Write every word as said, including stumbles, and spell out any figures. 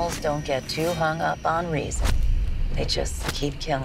animals don't get too hung up on reason. They just keep killing.